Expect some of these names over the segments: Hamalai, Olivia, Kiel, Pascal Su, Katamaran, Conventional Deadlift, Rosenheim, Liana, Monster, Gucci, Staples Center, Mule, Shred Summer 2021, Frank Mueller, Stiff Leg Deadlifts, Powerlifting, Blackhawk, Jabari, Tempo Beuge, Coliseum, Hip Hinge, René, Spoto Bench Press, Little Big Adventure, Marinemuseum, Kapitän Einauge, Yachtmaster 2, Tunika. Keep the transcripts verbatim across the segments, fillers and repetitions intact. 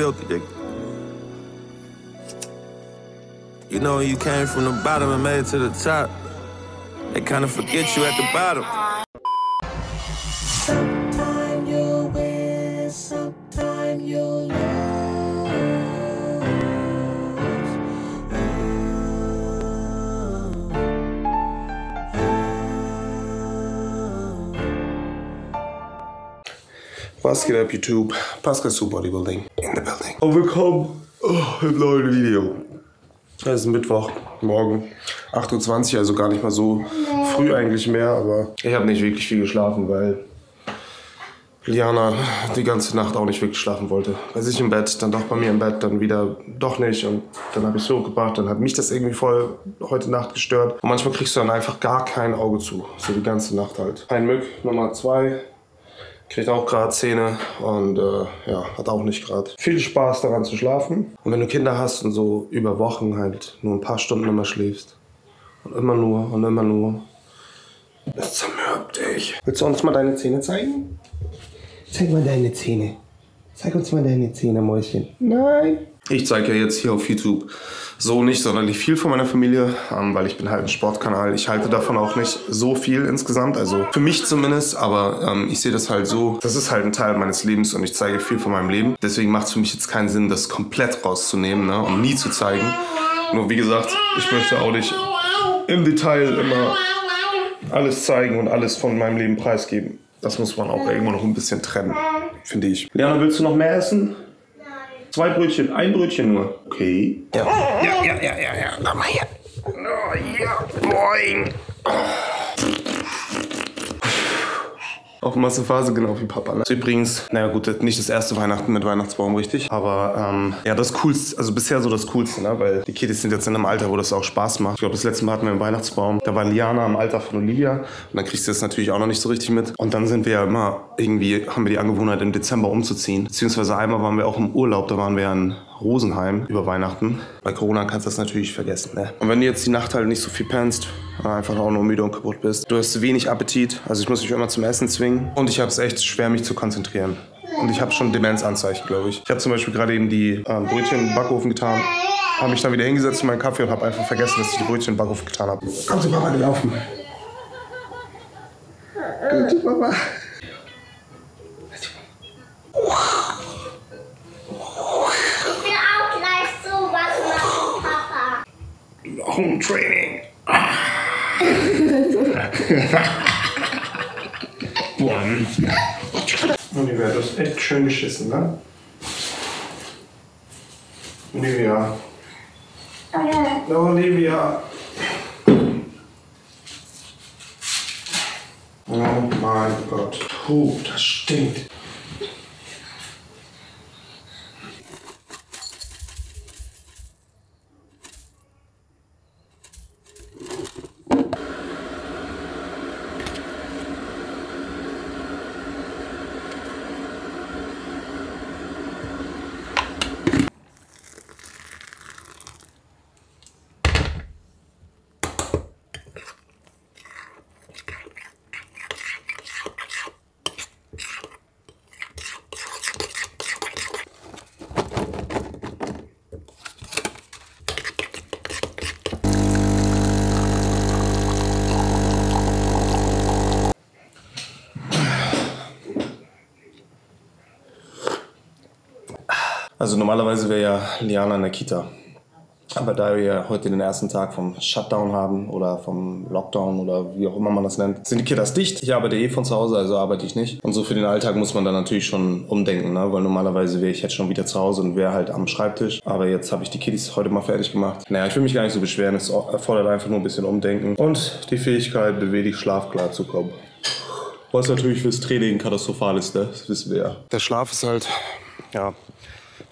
filthy, nigga. You know, you came from the bottom and made it to the top. They kind of forget you at the bottom. Sometime you'll win, sometime you'll lose. Oh, oh. Was geht ab, YouTube? Pascal Su Bodybuilding in the building. Und willkommen im neuen Video. Es ist Mittwoch, morgen, acht Uhr zwanzig, also gar nicht mal so früh eigentlich mehr, aber ich habe nicht wirklich viel geschlafen, weil Liana die ganze Nacht auch nicht wirklich schlafen wollte. Bei sich im Bett, dann doch bei mir im Bett, dann wieder doch nicht und dann habe ich es hochgebracht, dann hat mich das irgendwie voll heute Nacht gestört. Und manchmal kriegst du dann einfach gar kein Auge zu, so die ganze Nacht halt. Ein Mück, Nummer zwei, kriegt auch gerade Zähne und äh, ja, hat auch nicht gerade viel Spaß daran zu schlafen. Und wenn du Kinder hast und so über Wochen halt nur ein paar Stunden immer schläfst und immer nur und immer nur, das zermürbt dich. Willst du uns mal deine Zähne zeigen? Zeig mal deine Zähne. Zeig uns mal deine Zähne, Mäuschen. Nein. Ich zeige ja jetzt hier auf YouTube so nicht sonderlich viel von meiner Familie, weil ich bin halt ein Sportkanal. Ich halte davon auch nicht so viel insgesamt, also für mich zumindest, aber ich sehe das halt so. Das ist halt ein Teil meines Lebens und ich zeige viel von meinem Leben. Deswegen macht es für mich jetzt keinen Sinn, das komplett rauszunehmen, ne, und nie zu zeigen. Nur wie gesagt, ich möchte auch nicht im Detail immer alles zeigen und alles von meinem Leben preisgeben. Das muss man auch irgendwo noch ein bisschen trennen, finde ich. Liana, willst du noch mehr essen? Nein. Zwei Brötchen, ein Brötchen nur. Okay. Ja, ja, ja, ja, ja, ja. Komm mal her. Oh, ja, moin. Oh. Auf Massephase, genau wie Papa. Ne? Übrigens, naja gut, nicht das erste Weihnachten mit Weihnachtsbaum, richtig. Aber ähm, ja, das Coolste, also bisher so das Coolste, ne? Weil die Kids sind jetzt in einem Alter, wo das auch Spaß macht. Ich glaube, das letzte Mal hatten wir einen Weihnachtsbaum. Da war Liana im Alter von Olivia. Und dann kriegst du das natürlich auch noch nicht so richtig mit. Und dann sind wir ja immer, irgendwie haben wir die Angewohnheit, im Dezember umzuziehen. Beziehungsweise einmal waren wir auch im Urlaub, da waren wir in Rosenheim über Weihnachten. Bei Corona kannst du das natürlich vergessen, ne? Und wenn du jetzt die Nacht halt nicht so viel pennst, einfach auch nur müde und kaputt bist, du hast wenig Appetit, also ich muss mich immer zum Essen zwingen und ich habe es echt schwer, mich zu konzentrieren. Und ich habe schon Demenzanzeichen, glaube ich. Ich habe zum Beispiel gerade eben die äh, Brötchen im Backofen getan, habe mich dann wieder hingesetzt in meinen Kaffee und habe einfach vergessen, dass ich die Brötchen im Backofen getan habe. Komm zu Papa gelaufen. Komm zu Papa. Home Training. One. Olivia, du hast echt schön geschissen, ne? Olivia. Okay. Olivia. Oh mein Gott. Puh, das stinkt. Also normalerweise wäre ja Liana in der Kita, aber da wir heute den ersten Tag vom Shutdown haben oder vom Lockdown oder wie auch immer man das nennt, sind die Kitas dicht. Ich arbeite eh von zu Hause, also arbeite ich nicht. Und so für den Alltag muss man dann natürlich schon umdenken, ne? Weil normalerweise wäre ich jetzt schon wieder zu Hause und wäre halt am Schreibtisch. Aber jetzt habe ich die Kiddies heute mal fertig gemacht. Naja, ich will mich gar nicht so beschweren, es erfordert einfach nur ein bisschen Umdenken und die Fähigkeit, beweglich schlafklar zu kommen. Was natürlich fürs Training katastrophal ist, ne? Das wissen wir ja. Der Schlaf ist halt, ja,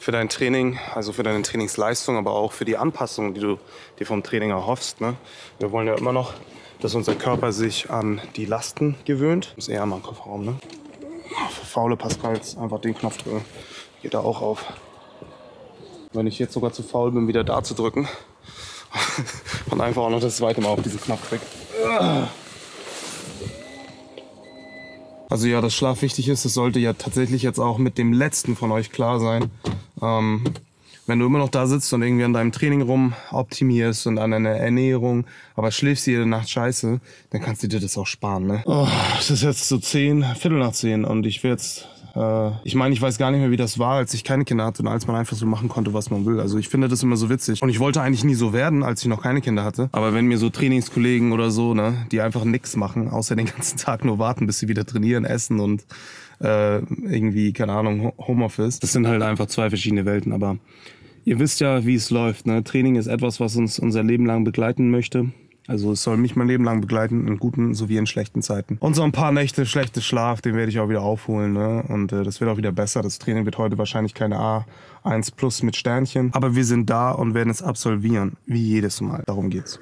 für dein Training, also für deine Trainingsleistung, aber auch für die Anpassung, die du dir vom Training erhoffst, ne? Wir wollen ja immer noch, dass unser Körper sich an die Lasten gewöhnt. Das ist eher mal im Kofferraum, ne? Für faule Pascals einfach den Knopf drücken. Geht da auch auf. Wenn ich jetzt sogar zu faul bin, wieder da zu drücken und einfach auch noch das zweite Mal auf diesen Knopf drücken. Also ja, dass Schlaf wichtig ist, das sollte ja tatsächlich jetzt auch mit dem letzten von euch klar sein. Ähm, wenn du immer noch da sitzt und irgendwie an deinem Training rum optimierst und an deiner Ernährung, aber schläfst jede Nacht scheiße, dann kannst du dir das auch sparen, ne? Oh, es ist jetzt so zehn, Viertel nach zehn und ich will jetzt... Ich meine, ich weiß gar nicht mehr, wie das war, als ich keine Kinder hatte und als man einfach so machen konnte, was man will. Also ich finde das immer so witzig. Und ich wollte eigentlich nie so werden, als ich noch keine Kinder hatte. Aber wenn mir so Trainingskollegen oder so, ne, die einfach nichts machen, außer den ganzen Tag nur warten, bis sie wieder trainieren, essen und äh, irgendwie, keine Ahnung, Homeoffice. Das sind halt einfach zwei verschiedene Welten, aber ihr wisst ja, wie es läuft, ne? Training ist etwas, was uns unser Leben lang begleiten möchte. Also es soll mich mein Leben lang begleiten, in guten sowie in schlechten Zeiten. Und so ein paar Nächte schlechter Schlaf, den werde ich auch wieder aufholen, ne? Und äh, das wird auch wieder besser. Das Training wird heute wahrscheinlich keine A eins plus mit Sternchen. Aber wir sind da und werden es absolvieren, wie jedes Mal. Darum geht's.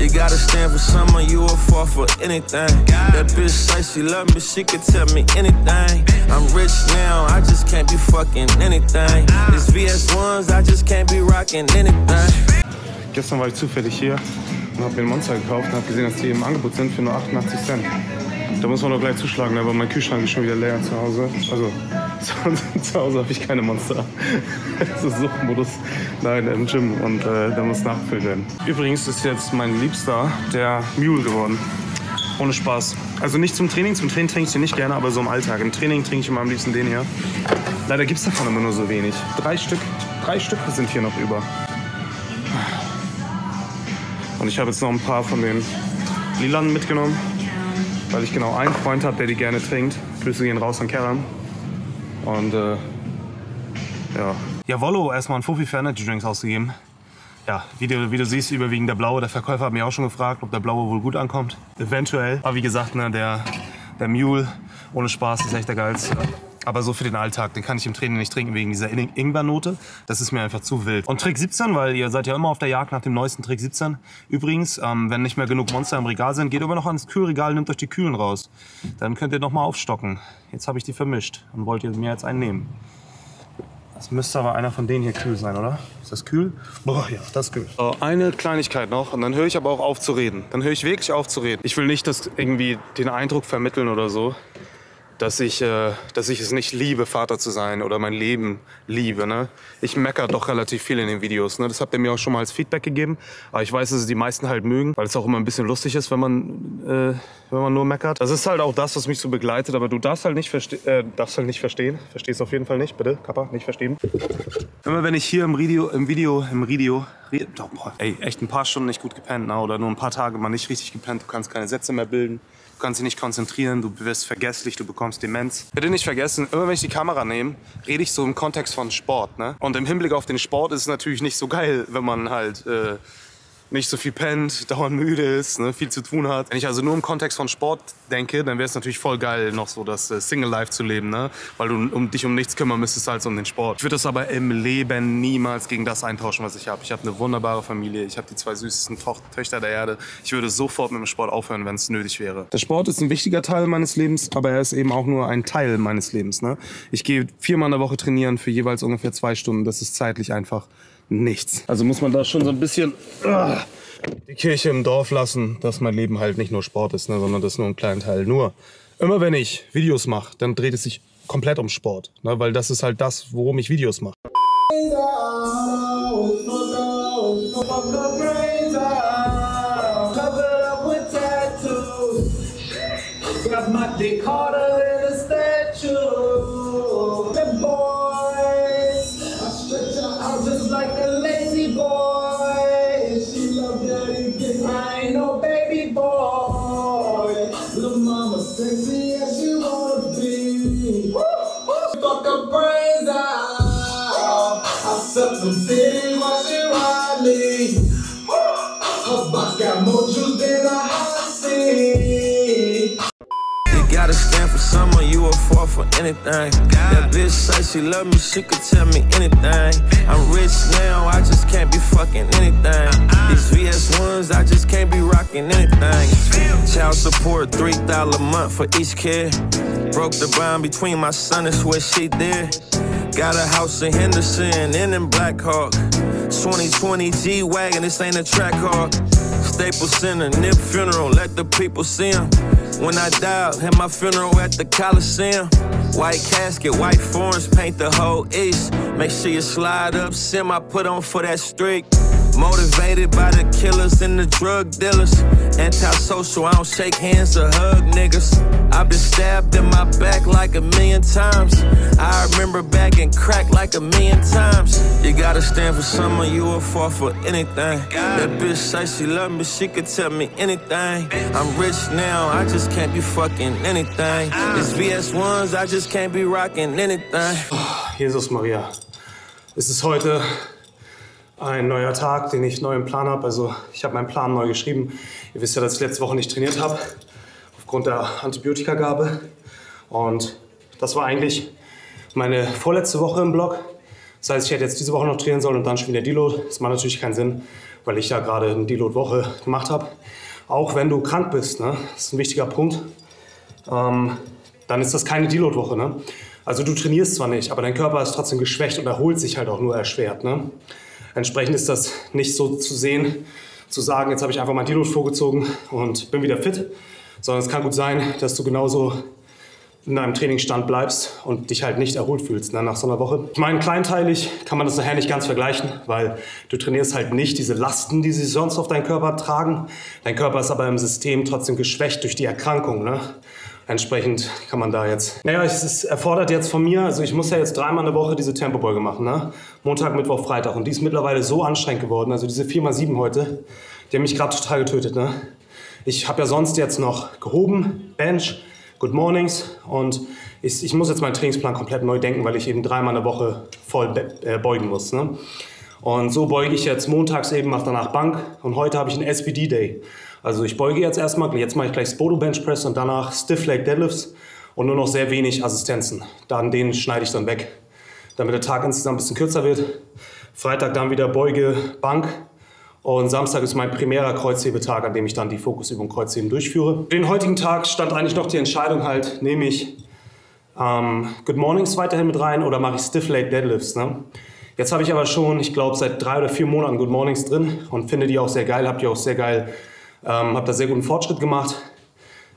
You gotta stand for someone, you will fall for anything. That bitch says she love me, she could tell me anything. I'm rich now, I just can't be fucking anything. These V S ones, I just can't be rocking anything. Gestern war ich zufällig hier und habe mir einen Monster gekauft und habe gesehen, dass die im Angebot sind für nur achtundachtzig Cent. Da muss man doch gleich zuschlagen, aber mein Kühlschrank ist schon wieder leer zu Hause. Also zu, zu Hause habe ich keine Monster. Das ist Suchtmodus. Nein, im Gym und äh, da muss nachgefüllt werden. Übrigens ist jetzt mein Liebster der Mule geworden. Ohne Spaß. Also nicht zum Training, zum Training trinke ich den nicht gerne, aber so im Alltag. Im Training trinke ich immer am liebsten den hier. Leider gibt es davon immer nur so wenig. Drei Stück, drei Stück sind hier noch über. Und ich habe jetzt noch ein paar von den Lilanen mitgenommen, weil ich genau einen Freund habe, der die gerne trinkt. Grüße gehen raus an Kerran. Und äh, ja. Ja, Wollo, erstmal ein Fuffi für Energy Drinks ausgegeben. Ja, wie du, wie du siehst, überwiegend der blaue. Der Verkäufer hat mich auch schon gefragt, ob der blaue wohl gut ankommt. Eventuell. Aber wie gesagt, ne, der, der Mule, ohne Spaß, ist echt der geilste. Aber so für den Alltag, den kann ich im Training nicht trinken wegen dieser Ingwernote. Das ist mir einfach zu wild. Und Trick siebzehn, weil ihr seid ja immer auf der Jagd nach dem neuesten Trick siebzehn. Übrigens, ähm, wenn nicht mehr genug Monster im Regal sind, geht immer noch ans Kühlregal, nehmt euch die Kühlen raus. Dann könnt ihr nochmal aufstocken. Jetzt habe ich die vermischt und wollt ihr mir jetzt einen nehmen. Das müsste aber einer von denen hier kühl sein, oder? Ist das kühl? Boah, ja, das ist kühl. So, eine Kleinigkeit noch und dann höre ich aber auch auf zu reden. Dann höre ich wirklich auf zu reden. Ich will nicht, dass irgendwie den Eindruck vermitteln oder so, dass ich, äh, dass ich es nicht liebe, Vater zu sein oder mein Leben liebe, ne? Ich meckere doch relativ viel in den Videos, ne? Das habt ihr mir auch schon mal als Feedback gegeben. Aber ich weiß, dass es die meisten halt mögen, weil es auch immer ein bisschen lustig ist, wenn man, äh, wenn man nur meckert. Das ist halt auch das, was mich so begleitet, aber du darfst halt nicht, verste äh, darfst halt nicht verstehen. Verstehst auf jeden Fall nicht, bitte, Kappa, nicht verstehen. Immer wenn ich hier im Video, im Video, im Video, oh, boah, ey, echt ein paar Stunden nicht gut gepennt, ne? Oder nur ein paar Tage mal nicht richtig gepennt, du kannst keine Sätze mehr bilden. Du kannst dich nicht konzentrieren, du wirst vergesslich, du bekommst Demenz. Bitte nicht vergessen, immer wenn ich die Kamera nehme, rede ich so im Kontext von Sport, ne? Und im Hinblick auf den Sport ist es natürlich nicht so geil, wenn man halt äh, nicht so viel pennt, dauernd müde ist, ne? Viel zu tun hat. Wenn ich also nur im Kontext von Sport denke, dann wäre es natürlich voll geil, noch so das äh, Single-Life zu leben, ne? Weil du um, dich um nichts kümmern müsstest als um den Sport. Ich würde das aber im Leben niemals gegen das eintauschen, was ich habe. Ich habe eine wunderbare Familie, ich habe die zwei süßesten Toch Töchter der Erde. Ich würde sofort mit dem Sport aufhören, wenn es nötig wäre. Der Sport ist ein wichtiger Teil meines Lebens, aber er ist eben auch nur ein Teil meines Lebens, ne? Ich gehe viermal in der Woche trainieren für jeweils ungefähr zwei Stunden. Das ist zeitlich einfach nichts. Also muss man da schon so ein bisschen uh, die Kirche im Dorf lassen, dass mein Leben halt nicht nur Sport ist, ne, sondern das ist nur ein kleiner Teil. Nur, immer wenn ich Videos mache, dann dreht es sich komplett um Sport, ne, weil das ist halt das, worum ich Videos mache. For anything, that bitch says she love me, she could tell me anything. I'm rich now, I just can't be fucking anything. These V S ones, I just can't be rocking anything. Child support, three dollar a month for each kid. Broke the bond between my son and what she did. Got a house in Henderson and in Blackhawk. twenty twenty G-Wagon, this ain't a track hawk. Staples Center, nip funeral, let the people see him. When I died, had my funeral at the Coliseum. White casket, white forms, paint the whole east. Make sure you slide up, sim I put on for that streak. Motivated by the killers and the drug dealers. Antisocial, I don't shake hands or hug niggas. I've been stabbed in my back like a million times. I remember back and crack like a million times. You gotta stand for someone, you will fall for anything. That bitch say she love me, she could tell me anything. I'm rich now, I just can't be fucking anything. It's V S ones, I just can't be rocking anything. Jesus Maria, es ist heute ein neuer Tag, den ich neu im Plan habe. Also ich habe meinen Plan neu geschrieben. Ihr wisst ja, dass ich letzte Woche nicht trainiert habe, aufgrund der Antibiotikagabe. Und das war eigentlich meine vorletzte Woche im Blog. Das heißt, ich hätte jetzt diese Woche noch trainieren sollen und dann schon wieder Deload. Das macht natürlich keinen Sinn, weil ich ja gerade eine Deload-Woche gemacht habe. Auch wenn du krank bist, ne? Das ist ein wichtiger Punkt. Ähm, dann ist das keine Deload-Woche, ne? Also du trainierst zwar nicht, aber dein Körper ist trotzdem geschwächt und erholt sich halt auch nur erschwert, ne? Entsprechend ist das nicht so zu sehen, zu sagen, jetzt habe ich einfach mein Deload vorgezogen und bin wieder fit. Sondern es kann gut sein, dass du genauso in deinem Trainingsstand bleibst und dich halt nicht erholt fühlst, ne, nach so einer Woche. Ich meine, kleinteilig kann man das nachher nicht ganz vergleichen, weil du trainierst halt nicht diese Lasten, die sie sonst auf deinen Körper tragen. Dein Körper ist aber im System trotzdem geschwächt durch die Erkrankung, ne? Entsprechend kann man da jetzt... Naja, es erfordert jetzt von mir, also ich muss ja jetzt dreimal in der Woche diese Tempo Beuge machen, ne? Montag, Mittwoch, Freitag. Und die ist mittlerweile so anstrengend geworden, also diese vier mal sieben heute, die haben mich gerade total getötet, ne? Ich habe ja sonst jetzt noch gehoben, Bench, Good Mornings und ich, ich muss jetzt meinen Trainingsplan komplett neu denken, weil ich eben dreimal in der Woche voll be äh, beugen muss, ne? Und so beuge ich jetzt montags eben, mache danach Bank und heute habe ich einen S P D-Day. Also ich beuge jetzt erstmal, jetzt mache ich gleich Spoto Bench Press und danach Stiff Leg Deadlifts und nur noch sehr wenig Assistenzen. Dann den schneide ich dann weg, damit der Tag insgesamt ein bisschen kürzer wird. Freitag dann wieder Beuge, Bank und Samstag ist mein primärer Kreuzhebetag, an dem ich dann die Fokusübung Kreuzheben durchführe. Für den heutigen Tag stand eigentlich noch die Entscheidung halt, nehme ich ähm, Good Mornings weiterhin mit rein oder mache ich Stiff Leg Deadlifts, ne? Jetzt habe ich aber schon, ich glaube, seit drei oder vier Monaten Good Mornings drin und finde die auch sehr geil, habe die auch sehr geil, ähm, habe da sehr guten Fortschritt gemacht.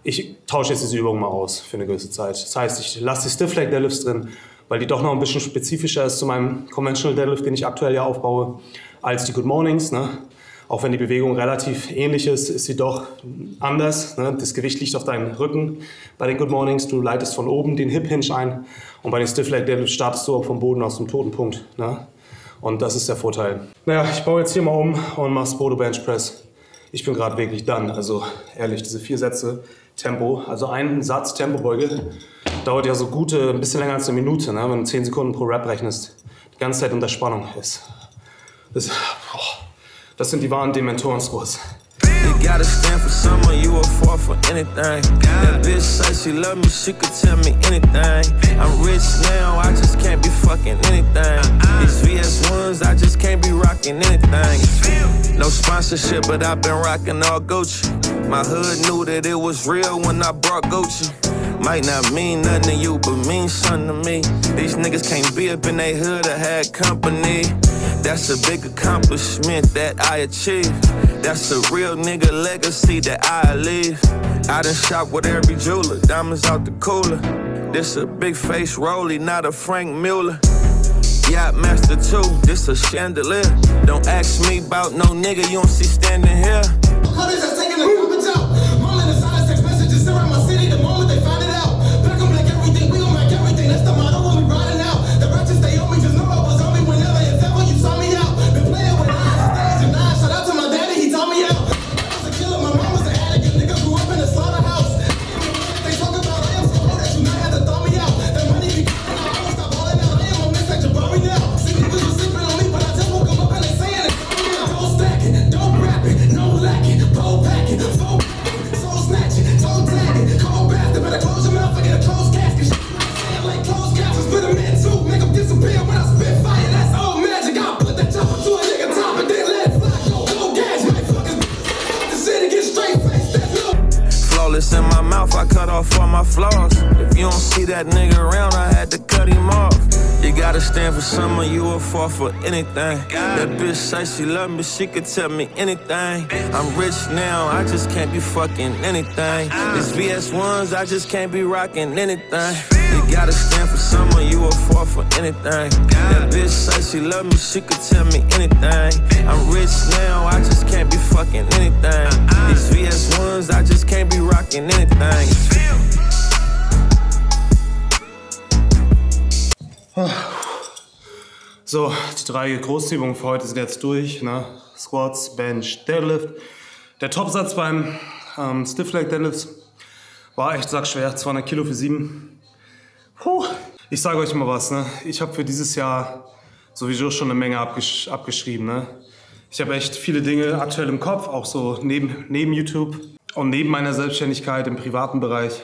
Ich tausche jetzt diese Übung mal aus für eine gewisse Zeit. Das heißt, ich lasse die Stiff Leg Deadlifts drin, weil die doch noch ein bisschen spezifischer ist zu meinem Conventional Deadlift, den ich aktuell ja aufbaue, als die Good Mornings, ne? Auch wenn die Bewegung relativ ähnlich ist, ist sie doch anders, ne? Das Gewicht liegt auf deinem Rücken bei den Good Mornings. Du leitest von oben den Hip Hinge ein und bei den Stiff Leg Deadlifts startest du auch vom Boden aus dem toten Punkt, ne? Und das ist der Vorteil. Naja, ich baue jetzt hier mal um und mache Spoto Bench Press. Ich bin gerade wirklich done. Also ehrlich, diese vier Sätze Tempo, also ein Satz Tempobeuge dauert ja so gute, ein bisschen länger als eine Minute, ne? Wenn du zehn Sekunden pro Rep rechnest. Die ganze Zeit unter Spannung ist. Das, boah. Das sind die wahren Dementoren-Squats. You gotta stand for someone, you will fall for anything. That bitch say she love me, she could tell me anything. I'm rich now, I just can't be fucking anything. These V S ones, I just can't be rocking anything. No sponsorship, but I've been rocking all Gucci. My hood knew that it was real when I brought Gucci. Might not mean nothing to you, but mean something to me. These niggas can't be up in they hood or had company. That's a big accomplishment that I achieved. That's a real nigga legacy that I leave. I done shop with every jeweler, diamonds out the cooler. This a big face rollie, not a Frank Mueller. Yachtmaster two, this a chandelier. Don't ask me about no nigga you don't see standing here. Hunters are taking the cover top. Rolling the silence, text messages surround my city the moment they find it out. Black on black everything, we gon' make everything. That's the motto when we riding out. The wretches they owe me just know I was on me whenever and ever you saw me out. Been playing with eyes and stage and eyes. Shout out to my daddy, he taught me out. I was a killer, my mom was an addict. Nigga grew up in a slaughterhouse. They talk about I am so old that you not had to thaw me out. That money be coming, I won't stop balling out. I am on this like Jabari now. See niggas was sleeping on me, but I just woke up and they saying it. Don't stack it, don't rap it, no lack it, pull pack it. that nigga around, I had to cut him off. You gotta stand for someone, you will fall for anything. That bitch say she love me, she could tell me anything. I'm rich now, I just can't be fucking anything. These V S ones, I just can't be rocking anything. You gotta stand for someone, you will fall for anything. That bitch say she love me, she could tell me anything. I'm rich now, I just can't be fucking anything. These V S ones, I just can't be rocking anything. So, die drei Großübungen für heute sind jetzt durch, ne? Squats, Bench, Deadlift. Der Topsatz beim ähm, Stiff Leg Deadlifts war echt sackschwer, zweihundert Kilo für sieben. Puh. Ich sage euch mal was, ne? Ich habe für dieses Jahr sowieso schon eine Menge abgesch abgeschrieben, ne? Ich habe echt viele Dinge aktuell im Kopf, auch so neben, neben YouTube und neben meiner Selbstständigkeit im privaten Bereich.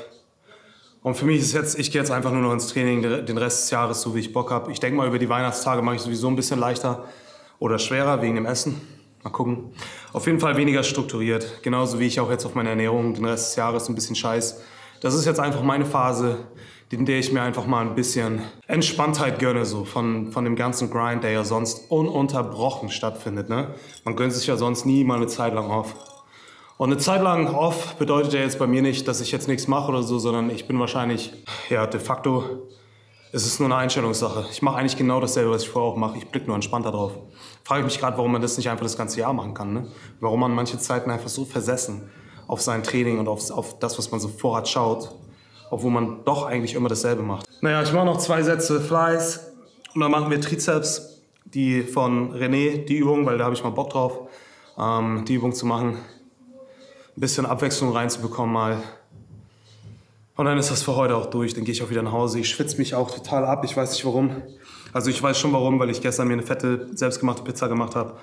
Und für mich ist jetzt, ich gehe jetzt einfach nur noch ins Training den Rest des Jahres, so wie ich Bock habe. Ich denke mal, über die Weihnachtstage mache ich sowieso ein bisschen leichter oder schwerer wegen dem Essen. Mal gucken. Auf jeden Fall weniger strukturiert. Genauso wie ich auch jetzt auf meine Ernährung den Rest des Jahres ein bisschen scheiß. Das ist jetzt einfach meine Phase, in der ich mir einfach mal ein bisschen Entspanntheit gönne, so von, von dem ganzen Grind, der ja sonst ununterbrochen stattfindet, ne? Man gönnt sich ja sonst nie mal eine Zeit lang auf. Und eine Zeit lang off bedeutet ja jetzt bei mir nicht, dass ich jetzt nichts mache oder so, sondern ich bin wahrscheinlich, ja, de facto, es ist nur eine Einstellungssache. Ich mache eigentlich genau dasselbe, was ich vorher auch mache. Ich blicke nur entspannter drauf. Frage ich mich gerade, warum man das nicht einfach das ganze Jahr machen kann, ne? Warum man manche Zeiten einfach so versessen auf sein Training und auf, auf das, was man so vorhat, schaut, obwohl man doch eigentlich immer dasselbe macht. Naja, ich mache noch zwei Sätze Fleiß und dann machen wir Trizeps, die von René, die Übung, weil da habe ich mal Bock drauf, ähm, die Übung zu machen. Ein bisschen Abwechslung reinzubekommen mal. Und dann ist das für heute auch durch. Dann gehe ich auch wieder nach Hause. Ich schwitze mich auch total ab. Ich weiß nicht warum. Also ich weiß schon warum, weil ich gestern mir eine fette, selbstgemachte Pizza gemacht habe.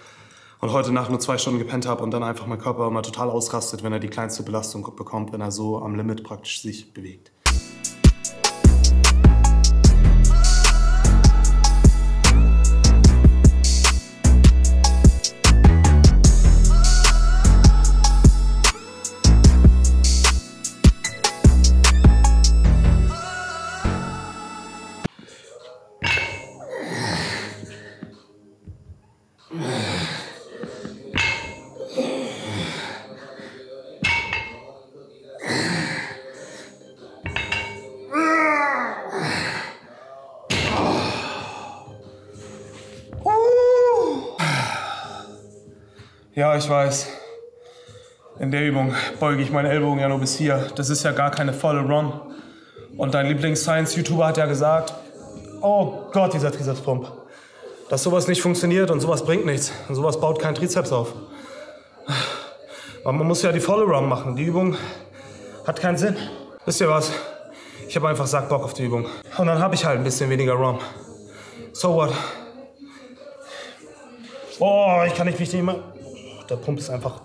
Und heute Nacht nur zwei Stunden gepennt habe. Und dann einfach mein Körper mal total ausrastet, wenn er die kleinste Belastung bekommt, wenn er so am Limit praktisch sich bewegt. Ja, ich weiß, in der Übung beuge ich meine Ellbogen ja nur bis hier. Das ist ja gar keine volle Run. Und dein Lieblings-Science-YouTuber hat ja gesagt, oh Gott, dieser Trizepspump, dass sowas nicht funktioniert und sowas bringt nichts. Und sowas baut keinen Trizeps auf. Aber man muss ja die volle Run machen. Die Übung hat keinen Sinn. Wisst ihr was? Ich habe einfach sack Bock auf die Übung. Und dann habe ich halt ein bisschen weniger Run. So what? Oh, ich kann nicht richtig immer... Der Pump ist einfach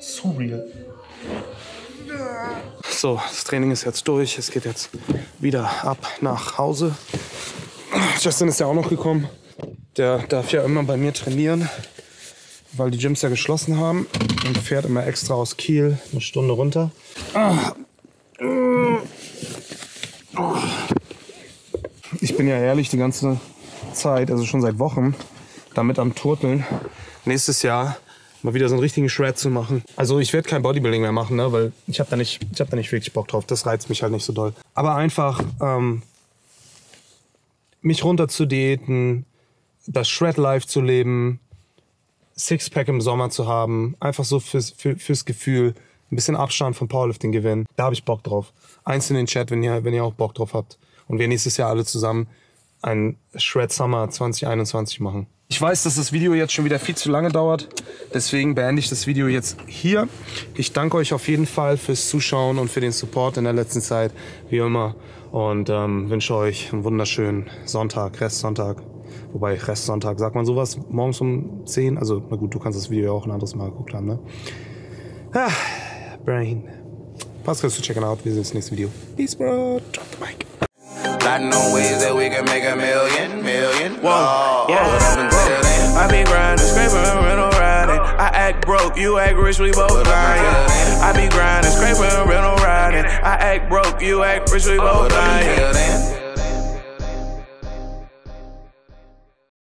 surreal. So, das Training ist jetzt durch. Es geht jetzt wieder ab nach Hause. Justin ist ja auch noch gekommen. Der darf ja immer bei mir trainieren, weil die Gyms ja geschlossen haben. Und fährt immer extra aus Kiel eine Stunde runter. Ich bin ja ehrlich die ganze Zeit, also schon seit Wochen, damit am Turteln. Nächstes Jahr mal wieder so einen richtigen Shred zu machen. Also ich werde kein Bodybuilding mehr machen, ne? Weil ich habe da, hab da nicht wirklich Bock drauf. Das reizt mich halt nicht so doll. Aber einfach ähm, mich runter zu diäten, das Shred-Life zu leben, Sixpack im Sommer zu haben, einfach so fürs, für, fürs Gefühl, ein bisschen Abstand vom Powerlifting gewinnen. Da habe ich Bock drauf. Eins in den Chat, wenn ihr, wenn ihr auch Bock drauf habt. Und wir nächstes Jahr alle zusammen ein Shred Summer zwanzig einundzwanzig machen. Ich weiß, dass das Video jetzt schon wieder viel zu lange dauert, deswegen beende ich das Video jetzt hier. Ich danke euch auf jeden Fall fürs Zuschauen und für den Support in der letzten Zeit, wie immer. Und ähm, wünsche euch einen wunderschönen Sonntag, Restsonntag. Wobei, Restsonntag, sagt man sowas morgens um zehn? Also, na gut, du kannst das Video ja auch ein anderes Mal geguckt haben, ne? Ah, Brain. Pascal Su, check it out. Wir sehen uns im nächsten Video. Peace, bro. Drop the mic. I know ways that we can make a million, million. Whoa, yeah. I've been grinding, scraping, rental riding. I act. act broke, you act rich, we both lying. I be grinding, scraping, rental riding. I act broke, you act rich, we both lying.